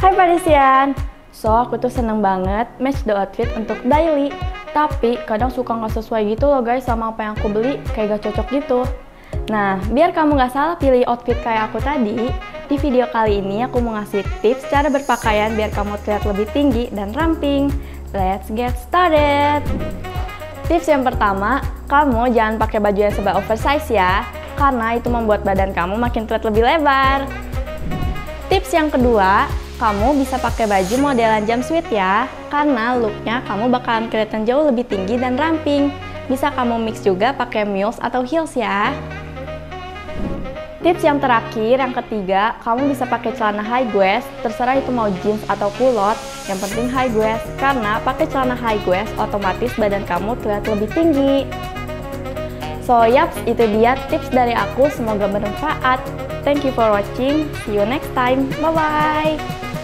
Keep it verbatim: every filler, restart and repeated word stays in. Hai Parisian! So, aku tuh seneng banget match the outfit untuk daily. Tapi, kadang suka nggak sesuai gitu loh guys sama apa yang aku beli, kayak gak cocok gitu. Nah, biar kamu nggak salah pilih outfit kayak aku tadi, di video kali ini aku mau ngasih tips cara berpakaian biar kamu terlihat lebih tinggi dan ramping. Let's get started! Tips yang pertama, kamu jangan pakai baju yang serba oversize ya, karena itu membuat badan kamu makin terlihat lebih lebar. Tips yang kedua, kamu bisa pakai baju modelan jumpsuit ya, karena looknya kamu bakalan kelihatan jauh lebih tinggi dan ramping. Bisa kamu mix juga pakai mules atau heels ya. Tips yang terakhir, yang ketiga, kamu bisa pakai celana high waist, terserah itu mau jeans atau kulot, yang penting high waist, karena pakai celana high waist otomatis badan kamu terlihat lebih tinggi. So yaps, itu dia tips dari aku, semoga bermanfaat. Thank you for watching, see you next time, bye bye.